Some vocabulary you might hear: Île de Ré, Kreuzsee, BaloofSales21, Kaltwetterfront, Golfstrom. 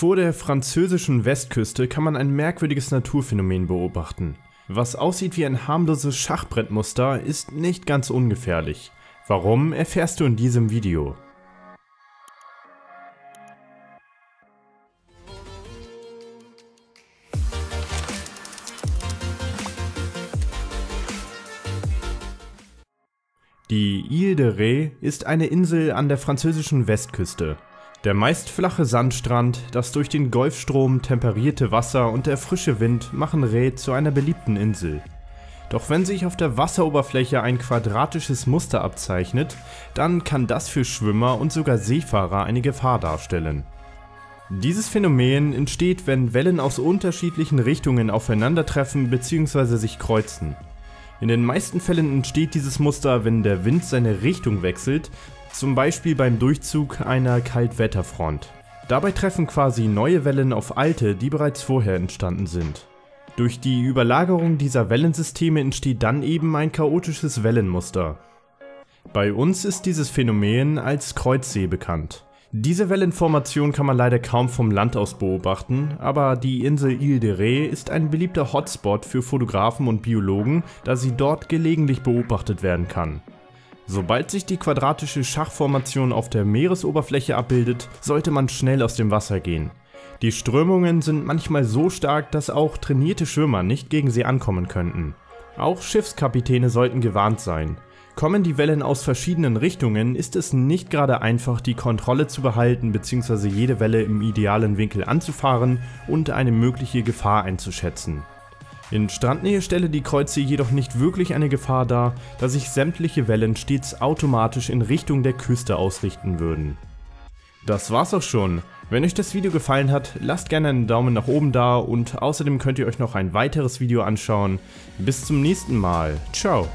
Vor der französischen Westküste kann man ein merkwürdiges Naturphänomen beobachten. Was aussieht wie ein harmloses Schachbrettmuster, ist nicht ganz ungefährlich. Warum, erfährst du in diesem Video. Die Île de Ré ist eine Insel an der französischen Westküste. Der meist flache Sandstrand, das durch den Golfstrom temperierte Wasser und der frische Wind machen Ré zu einer beliebten Insel. Doch wenn sich auf der Wasseroberfläche ein quadratisches Muster abzeichnet, dann kann das für Schwimmer und sogar Seefahrer eine Gefahr darstellen. Dieses Phänomen entsteht, wenn Wellen aus unterschiedlichen Richtungen aufeinandertreffen bzw. sich kreuzen. In den meisten Fällen entsteht dieses Muster, wenn der Wind seine Richtung wechselt, zum Beispiel beim Durchzug einer Kaltwetterfront. Dabei treffen quasi neue Wellen auf alte, die bereits vorher entstanden sind. Durch die Überlagerung dieser Wellensysteme entsteht dann eben ein chaotisches Wellenmuster. Bei uns ist dieses Phänomen als Kreuzsee bekannt. Diese Wellenformation kann man leider kaum vom Land aus beobachten, aber die Insel Île de Ré ist ein beliebter Hotspot für Fotografen und Biologen, da sie dort gelegentlich beobachtet werden kann. Sobald sich die quadratische Schachformation auf der Meeresoberfläche abbildet, sollte man schnell aus dem Wasser gehen. Die Strömungen sind manchmal so stark, dass auch trainierte Schwimmer nicht gegen sie ankommen könnten. Auch Schiffskapitäne sollten gewarnt sein. Kommen die Wellen aus verschiedenen Richtungen, ist es nicht gerade einfach, die Kontrolle zu behalten bzw. jede Welle im idealen Winkel anzufahren und eine mögliche Gefahr einzuschätzen. In Strandnähe stelle die Kreuzsee jedoch nicht wirklich eine Gefahr dar, da sich sämtliche Wellen stets automatisch in Richtung der Küste ausrichten würden. Das war's auch schon. Wenn euch das Video gefallen hat, lasst gerne einen Daumen nach oben da und außerdem könnt ihr euch noch ein weiteres Video anschauen. Bis zum nächsten Mal. Ciao.